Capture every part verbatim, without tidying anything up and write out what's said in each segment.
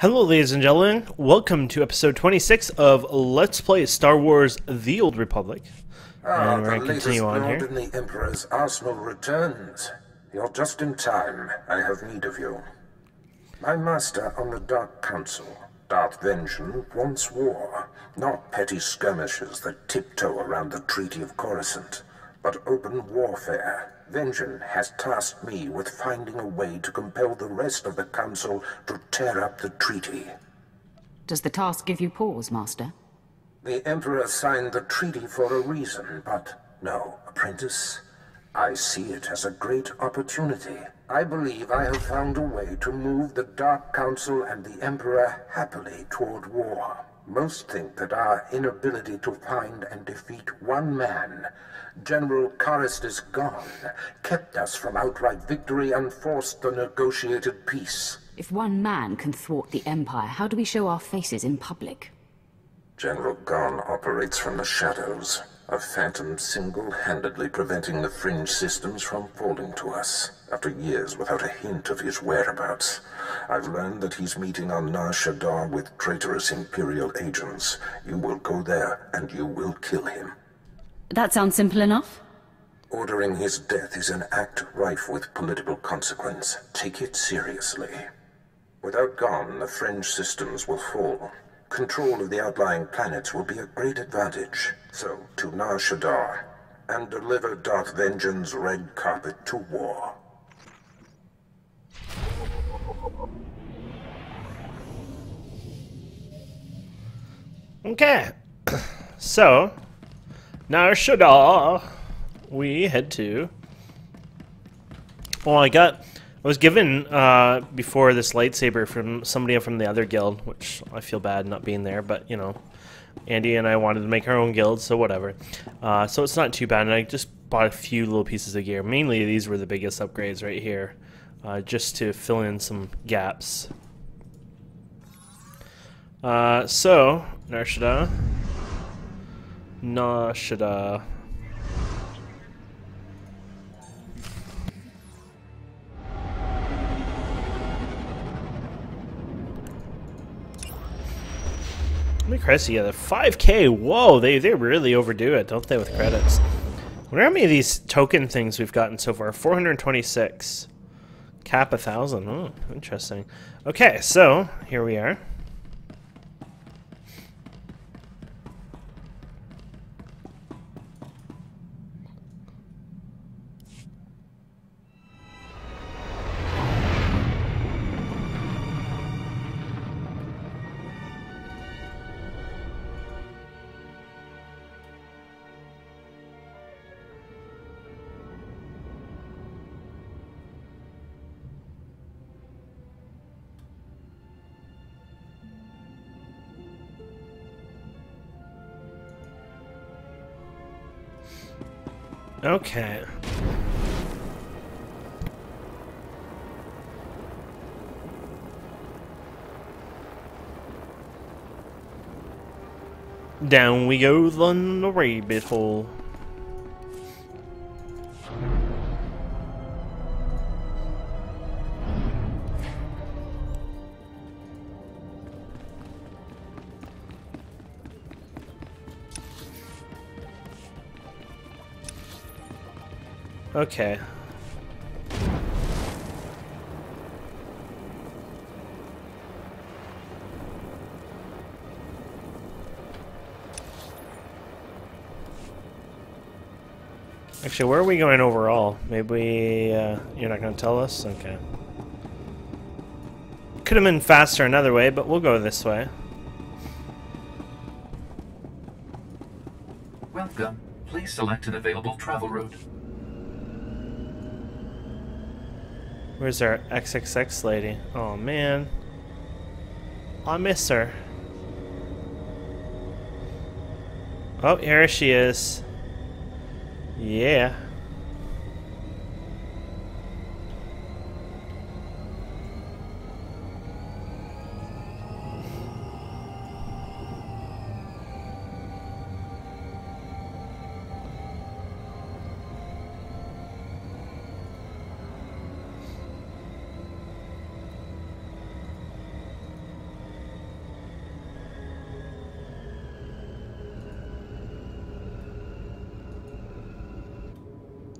Hello ladies and gentlemen, welcome to episode twenty-six of Let's Play Star Wars The Old Republic. Ah, and we're going to continue on here. The latest lord in the Emperor's arsenal returns. You're just in time. I have need of you. My master on the Dark Council, Darth Vengeance, wants war. Not petty skirmishes that tiptoe around the Treaty of Coruscant, but open warfare. Vengeance has tasked me with finding a way to compel the rest of the Council to tear up the treaty. Does the task give you pause, Master? The Emperor signed the treaty for a reason, but no, apprentice. I see it as a great opportunity. I believe I have found a way to move the Dark Council and the Emperor happily toward war. Most think that our inability to find and defeat one man, General Karistus Gonn, kept us from outright victory and forced the negotiated peace. If one man can thwart the Empire, how do we show our faces in public? General Gonn operates from the shadows, a phantom single-handedly preventing the fringe systems from falling to us. After years without a hint of his whereabouts, I've learned that he's meeting on Nar Shaddaa with traitorous Imperial agents. You will go there, and you will kill him. That sounds simple enough. Ordering his death is an act rife with political consequence. Take it seriously. Without Gonn, the fringe systems will fall. Control of the outlying planets will be a great advantage. So, to Nar Shaddaa, and deliver Darth Vengeance's red carpet to war. Okay, so Nar Shaddaa, we head to. Well, I got, I was given uh, before this lightsaber from somebody from the other guild, which I feel bad not being there, but you know, Andy and I wanted to make our own guild, so whatever. Uh, so it's not too bad, and I just bought a few little pieces of gear. Mainly, these were the biggest upgrades right here, uh, just to fill in some gaps. Uh, so, Nar Shaddaa. Nar Shaddaa. Holy Christ, together. five K! Whoa, they, they really overdo it, don't they, with credits? I wonder how many of these token things we've gotten so far. four hundred twenty-six. Cap a thousand. Oh, interesting. Okay, so, here we are. Okay. Down we go on the rabbit hole. Okay. Actually, where are we going overall? Maybe uh, you're not going to tell us? Okay. Could have been faster another way, but we'll go this way. Welcome. Please select an available travel route. Where's our triple X lady? Oh man, I miss her. Oh, here she is. Yeah.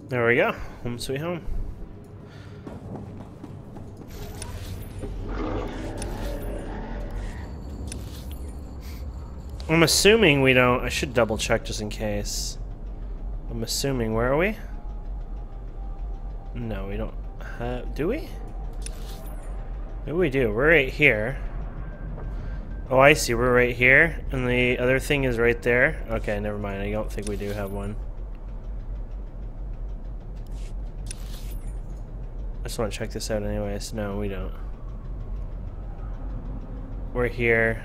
There we go. Home sweet home. I'm assuming we don't... I should double check just in case. I'm assuming... Where are we? No, we don't have... Do we? Maybe we do. We're right here. Oh, I see. We're right here. And the other thing is right there. Okay, never mind. I don't think we do have one. I just want to check this out anyways. No, we don't. We're here.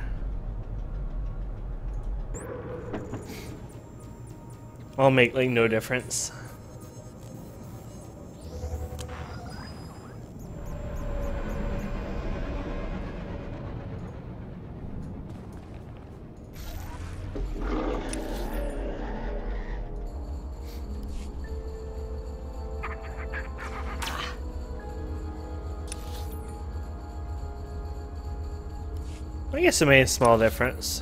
I'll make like no difference. I guess it made a small difference.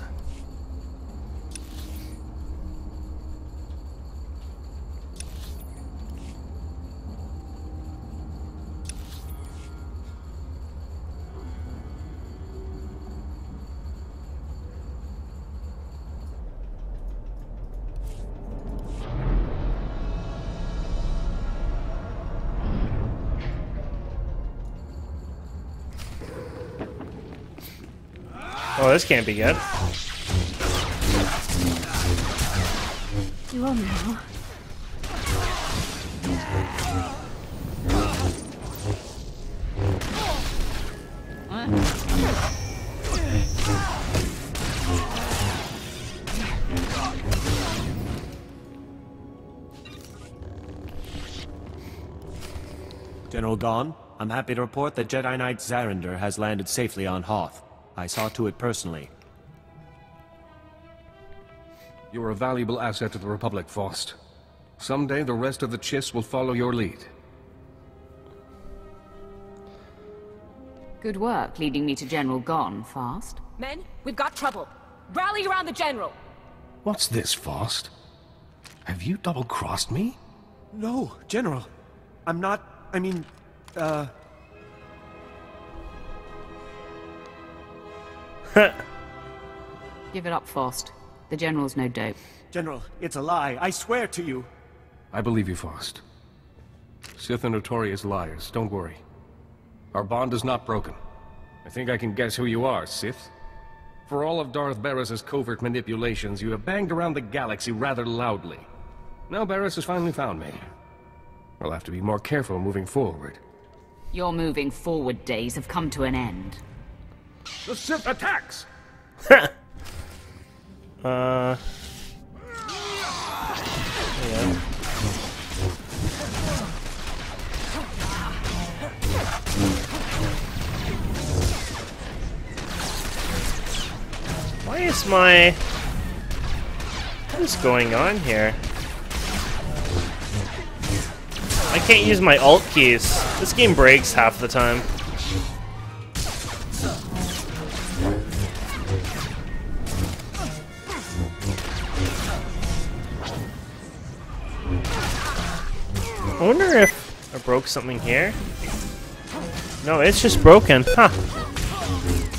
Oh, this can't be good. You all know. General Gonn, I'm happy to report that Jedi Knight Zarinder has landed safely on Hoth. I saw to it personally. You are a valuable asset to the Republic, Faust. Someday the rest of the Chiss will follow your lead. Good work leading me to General Gonn, Faust. Men, we've got trouble. Rally around the General! What's this, Faust? Have you double-crossed me? No, General. I'm not... I mean... Uh... Give it up, Faust. The General's no dope. General, it's a lie. I swear to you. I believe you, Faust. Sith are notorious liars. Don't worry. Our bond is not broken. I think I can guess who you are, Sith. For all of Darth Baras' covert manipulations, you have banged around the galaxy rather loudly. Now Baras has finally found me. I'll have to be more careful moving forward. Your moving forward days have come to an end. The Sith attacks! uh... Yeah. Why is my... What is going on here? I can't use my alt keys. This game breaks half the time. I wonder if I broke something here. No, it's just broken. Huh.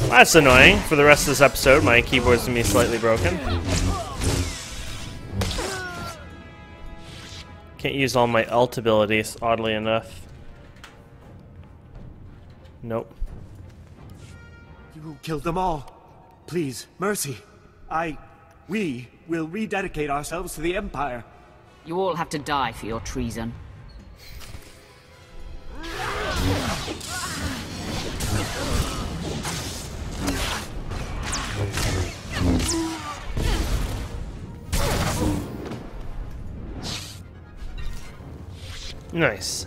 Well, that's annoying. For the rest of this episode, my keyboard's gonna be slightly broken. Can't use all my alt abilities, oddly enough. Nope. You killed them all. Please, mercy. I... we will rededicate ourselves to the Empire. You all have to die for your treason. Nice.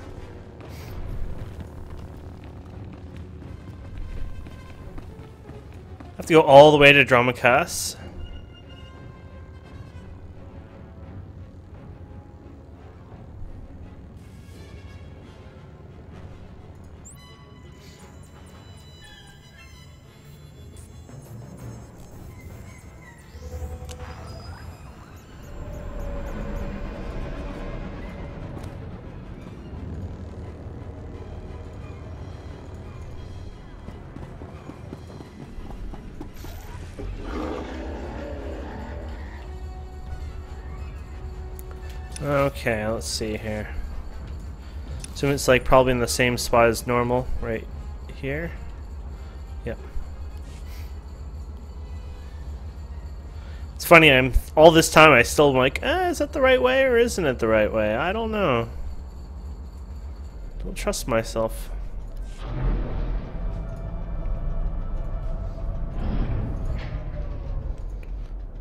Have to go all the way to Dramacass. Okay, let's see here. So it's like probably in the same spot as normal, right here. Yep. It's funny, I'm all this time I still am like, eh, is that the right way or isn't it the right way? I don't know. Don't trust myself.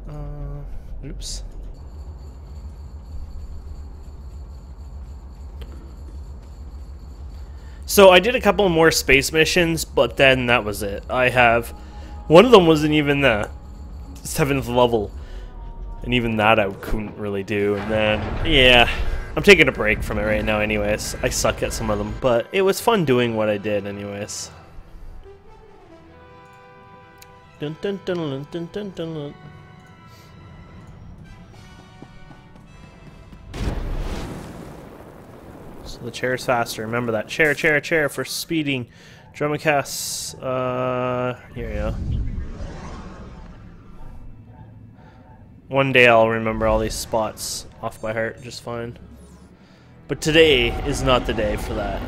Uh, oops. So I did a couple more space missions, but then that was it. I have... One of them wasn't even the seventh level. And even that I couldn't really do. And then, yeah. I'm taking a break from it right now anyways. I suck at some of them, but it was fun doing what I did anyways. Dun dun dun dun dun dun dun dun. The chair is faster. Remember that. Chair, chair, chair for speeding. Drumacast. Uh, here we go. One day I'll remember all these spots off by heart just fine. But today is not the day for that.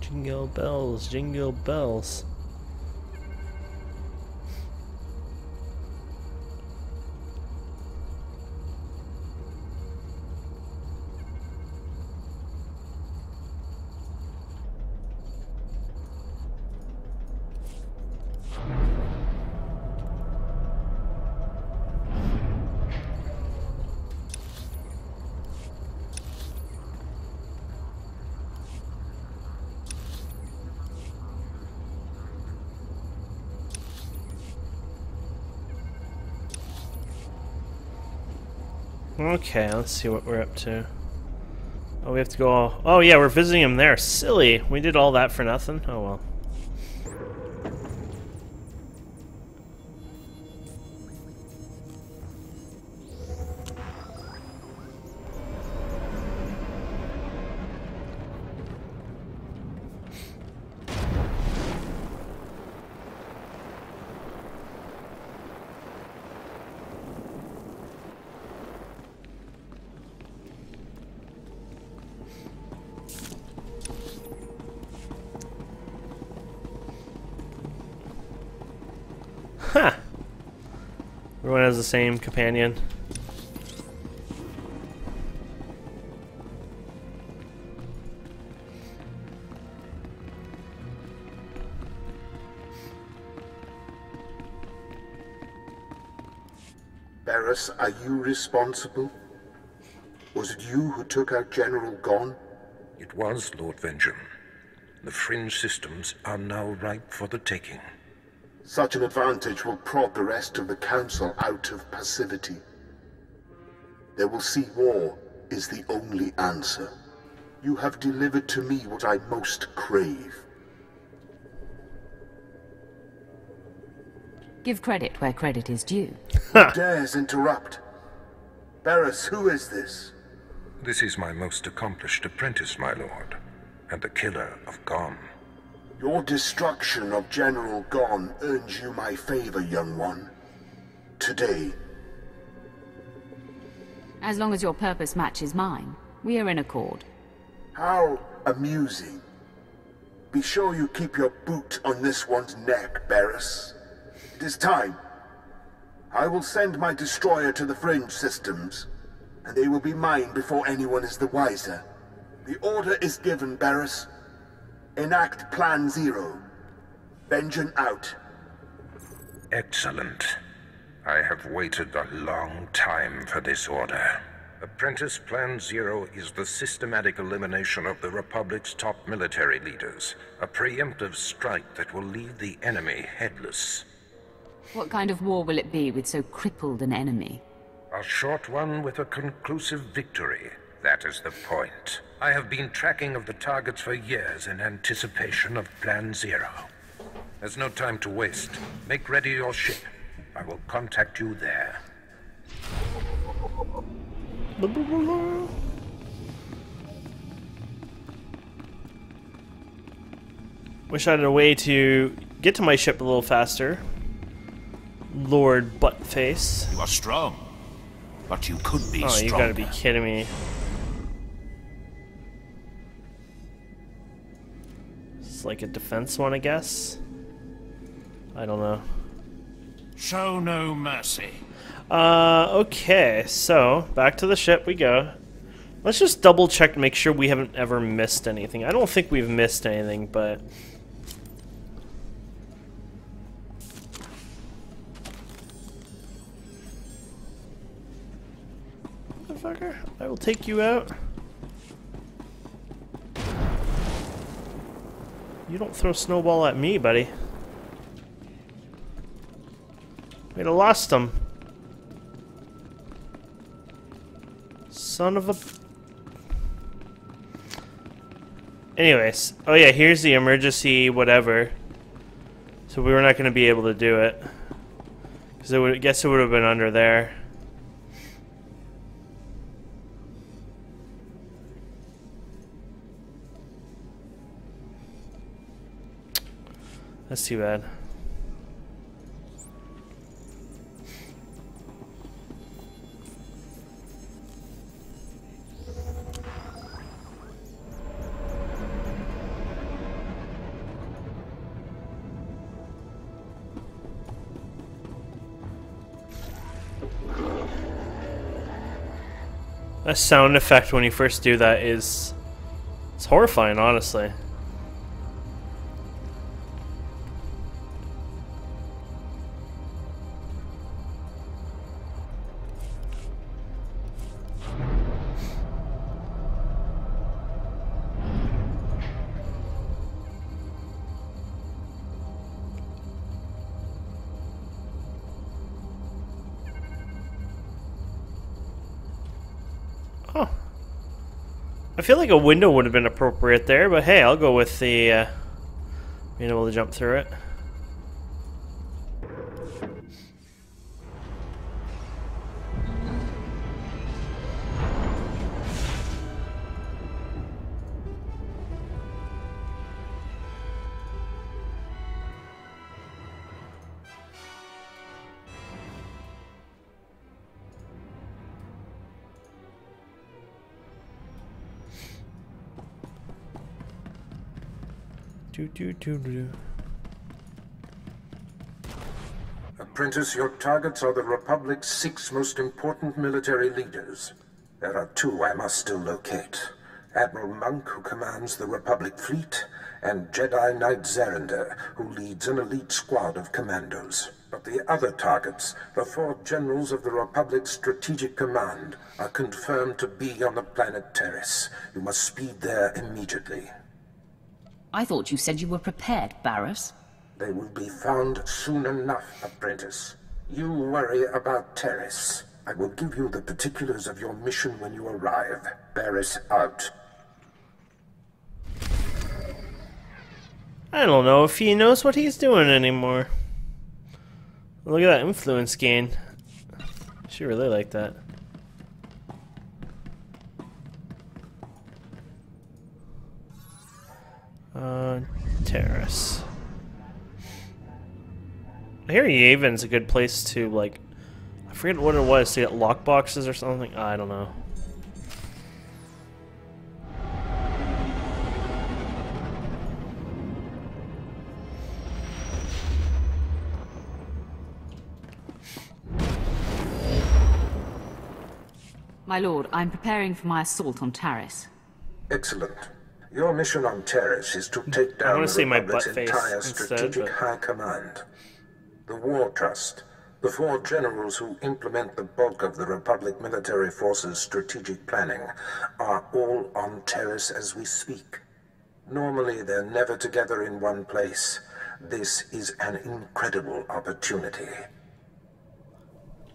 Jingle bells, jingle bells. Okay, let's see what we're up to. Oh, we have to go all... Oh, yeah, we're visiting him there. Silly. We did all that for nothing. Oh, well. Huh. Everyone has the same companion. Baras, are you responsible? Was it you who took out General Gonn? It was, Lord Vengem. The fringe systems are now ripe for the taking. Such an advantage will prod the rest of the Council out of passivity. They will see war is the only answer. You have delivered to me what I most crave. Give credit where credit is due. Who dares interrupt? Baras, who is this? This is my most accomplished apprentice, my lord, and the killer of Gonn. Your destruction of General Gonn earns you my favor, young one. Today. As long as your purpose matches mine, we are in accord. How amusing. Be sure you keep your boot on this one's neck, Baras. It is time. I will send my destroyer to the fringe systems, and they will be mine before anyone is the wiser. The order is given, Baras. Enact Plan Zero. Vengeance out. Excellent. I have waited a long time for this order. Apprentice Plan Zero is the systematic elimination of the Republic's top military leaders. A preemptive strike that will leave the enemy headless. What kind of war will it be with so crippled an enemy? A short one with a conclusive victory. That is the point. I have been tracking of the targets for years in anticipation of Plan Zero. There's no time to waste. Make ready your ship. I will contact you there. Wish I had a way to get to my ship a little faster. Lord Buttface. You are strong, but you could be stronger. Oh, you gotta be kidding me. It's like a defense one, I guess. I don't know. Show no mercy. Uh, okay, so back to the ship we go. Let's just double check to make sure we haven't ever missed anything. I don't think we've missed anything, but motherfucker, I will take you out. You don't throw snowball at me, buddy. We'd have lost him. Son of a... Anyways. Oh yeah, here's the emergency whatever. So we were not going to be able to do it. Because I guess it would have been under there. That's too bad. That sound effect when you first do that is, it's horrifying, honestly. I feel like a window would have been appropriate there, but hey, I'll go with the uh, being able to jump through it. Apprentice, your targets are the Republic's six most important military leaders. There are two I must still locate. Admiral Monk, who commands the Republic fleet, and Jedi Knight Zarinder, who leads an elite squad of commandos. But the other targets, the four generals of the Republic's strategic command, are confirmed to be on the planet Terrace. You must speed there immediately. I thought you said you were prepared, Baras. They will be found soon enough, Apprentice. You worry about Terrace. I will give you the particulars of your mission when you arrive. Baras out. I don't know if he knows what he's doing anymore. Look at that influence gain. She really liked that. Uh, Terrace. I hear Yavn's a good place to, like, I forget what it was, to get lockboxes or something? I don't know. My lord, I'm preparing for my assault on Terrace. Excellent. Your mission on Terrace is to take down the Republic's entire strategic high command. The War Trust, The four generals who implement the bulk of the Republic military forces' strategic planning are all on Terrace as we speak. Normally, they're never together in one place. This is an incredible opportunity.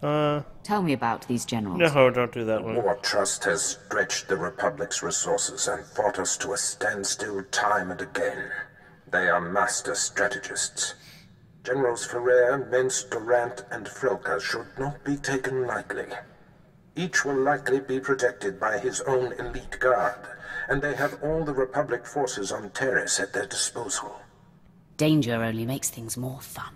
Uh, Tell me about these generals. No, don't do that one. The War Trust has stretched the Republic's resources and fought us to a standstill time and again. They are master strategists. Generals Ferrer, Mintz, Durant, and Froca should not be taken lightly. Each will likely be protected by his own elite guard, and they have all the Republic forces on Terrace at their disposal. Danger only makes things more fun.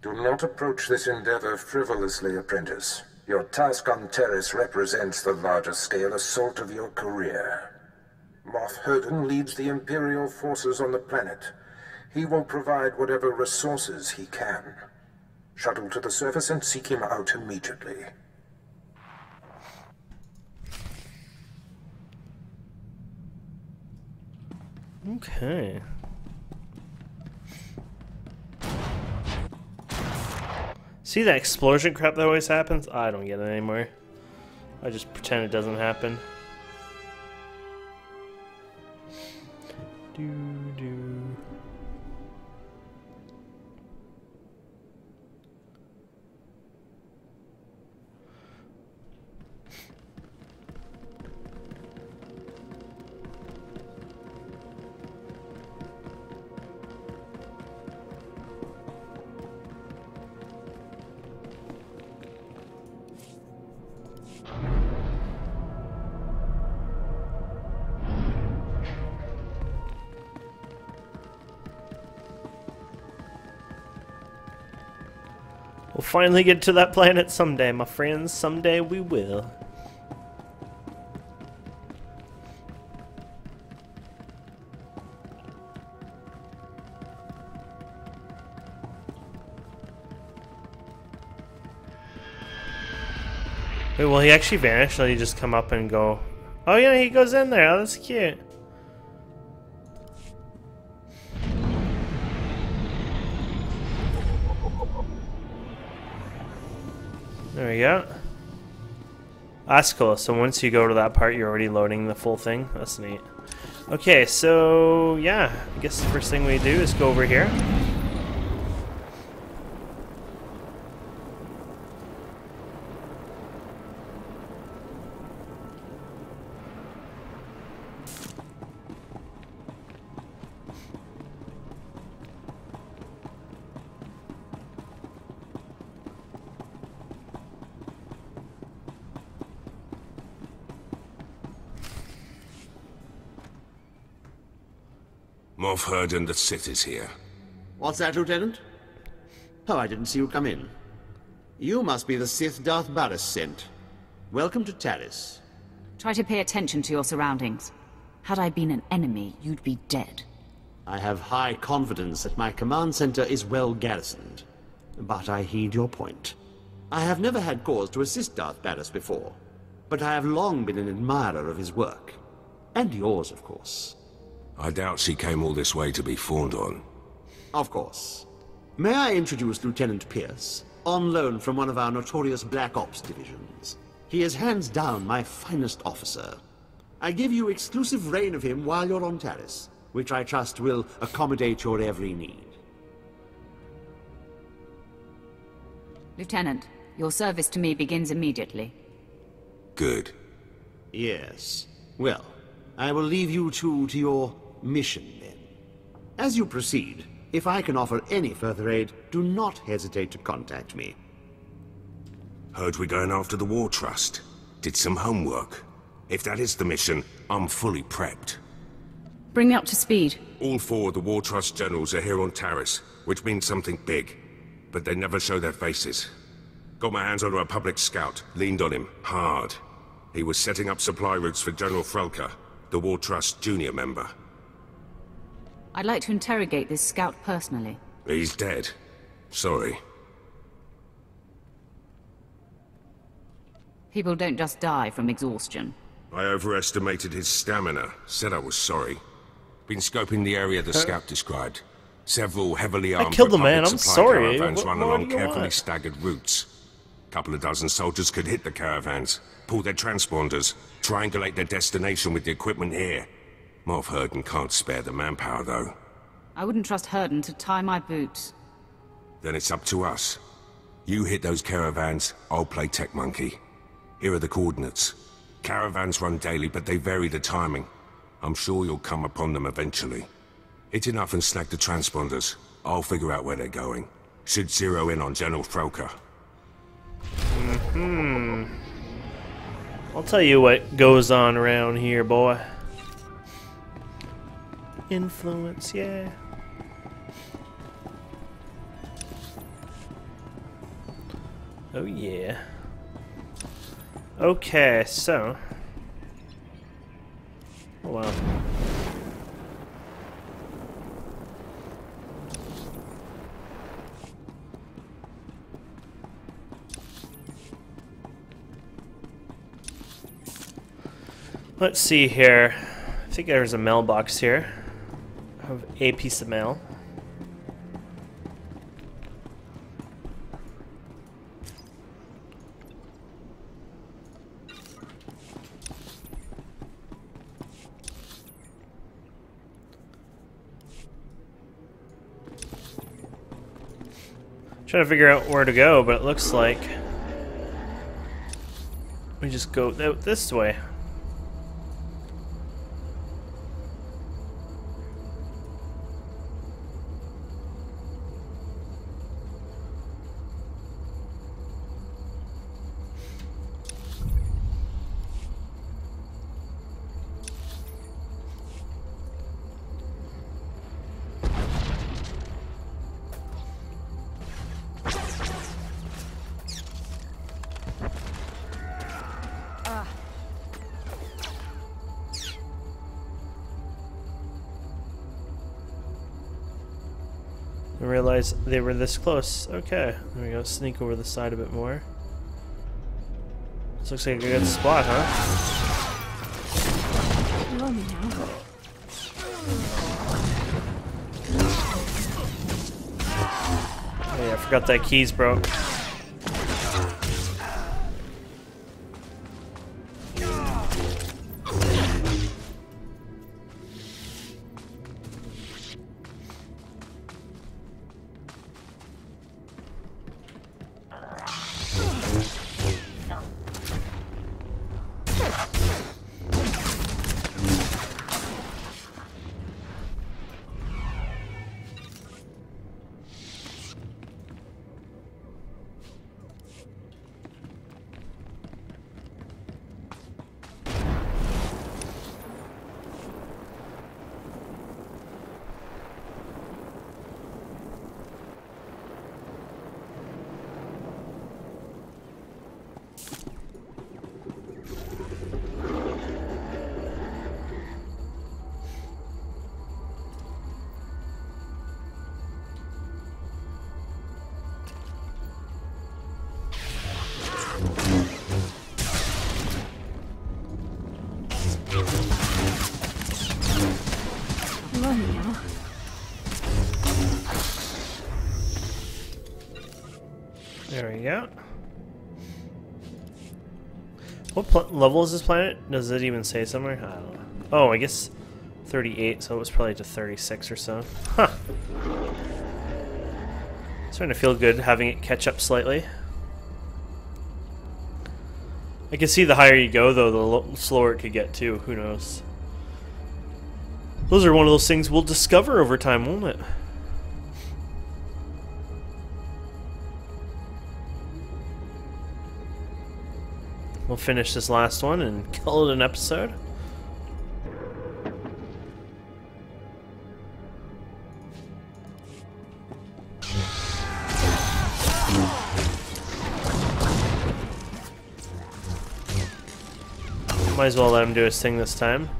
Do not approach this endeavor frivolously, apprentice. Your task on Terrace represents the larger-scale assault of your career. Moff Hurdenn leads the Imperial forces on the planet. He will provide whatever resources he can. Shuttle to the surface and seek him out immediately. Okay. See that explosion crap that always happens? I don't get it anymore. I just pretend it doesn't happen. Do do. We'll finally get to that planet someday, my friends. Someday we will. Wait, will he actually vanish? Or will he just come up and go? Oh yeah, he goes in there. Oh, that's cute. There we go. That's cool. So once you go to that part, you're already loading the full thing. That's neat. Okay, so yeah, I guess the first thing we do is go over here. Moff Hurdenn that Sith is here. What's that, Lieutenant? Oh, I didn't see you come in. You must be the Sith Darth Baras sent. Welcome to Terrace. Try to pay attention to your surroundings. Had I been an enemy, you'd be dead. I have high confidence that my command center is well garrisoned. But I heed your point. I have never had cause to assist Darth Baras before, but I have long been an admirer of his work. And yours, of course. I doubt she came all this way to be fawned on. Of course. May I introduce Lieutenant Pierce, on loan from one of our notorious Black Ops divisions. He is hands down my finest officer. I give you exclusive reign of him while you're on Terrace, which I trust will accommodate your every need. Lieutenant, your service to me begins immediately. Good. Yes. Well, I will leave you two to your mission, then. As you proceed, if I can offer any further aid, do not hesitate to contact me. Heard we're going after the War Trust. Did some homework. If that is the mission, I'm fully prepped. Bring me up to speed. All four of the War Trust generals are here on Terrace, which means something big. But they never show their faces. Got my hands on a Republic scout, leaned on him, hard. He was setting up supply routes for General Frelka, the War Trust junior member. I'd like to interrogate this scout personally. He's dead. Sorry. People don't just die from exhaustion. I overestimated his stamina. Said I was sorry. Been scoping the area the scout described. Several heavily armed I killed the man. I'm sorry. Caravans what, run along carefully want? staggered routes. A couple of dozen soldiers could hit the caravans, pull their transponders, triangulate their destination with the equipment here. Moff Hurdenn can't spare the manpower, though. I wouldn't trust Hurdenn to tie my boots. Then it's up to us. You hit those caravans, I'll play tech monkey. Here are the coordinates. Caravans run daily, but they vary the timing. I'm sure you'll come upon them eventually. Hit enough and snag the transponders. I'll figure out where they're going. Should zero in on General Frelka. Mm-hmm. I'll tell you what goes on around here, boy. Influence, yeah. Oh, yeah. Okay, so. Oh, wow. Let's see here. I think there's a mailbox here. I have a piece of mail. I'm trying to figure out where to go, but it looks like we just go out this way. They were this close. Okay, there we go. Sneak over the side a bit more. This looks like a good spot, huh? Love me now. Oh, yeah, I forgot that keys broke. There we go. What level is this planet? Does it even say somewhere? I don't know. Oh, I guess thirty-eight, so it was probably to thirty-six or so. Huh. Starting to feel good having it catch up slightly. I can see the higher you go, though, the slower it could get, too. Who knows? Those are one of those things we'll discover over time, won't it? We'll finish this last one and call it an episode. Might as well let him do his thing this time.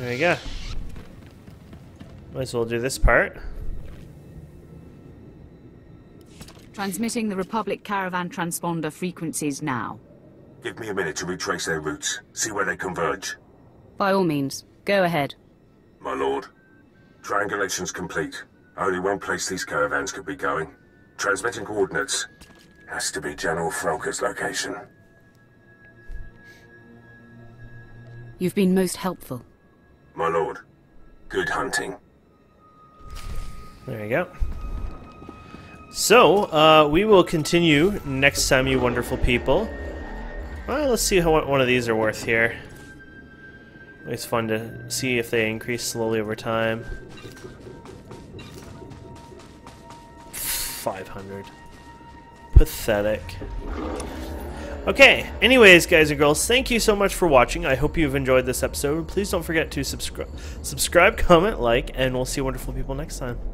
There we go. Might as well do this part. Transmitting the Republic caravan transponder frequencies now. Give me a minute to retrace their routes, see where they converge. By all means, go ahead. My lord, triangulation's complete. Only one place these caravans could be going. Transmitting coordinates. Has to be General Frelka's location. You've been most helpful. My lord, good hunting. There you go. So, uh, we will continue next time, you wonderful people. Well, let's see how, what one of these are worth here. It's fun to see if they increase slowly over time. five hundred. Pathetic. Okay, anyways, guys and girls, thank you so much for watching. I hope you've enjoyed this episode. Please don't forget to subscribe, subscribe, comment, like, and we'll see wonderful people next time.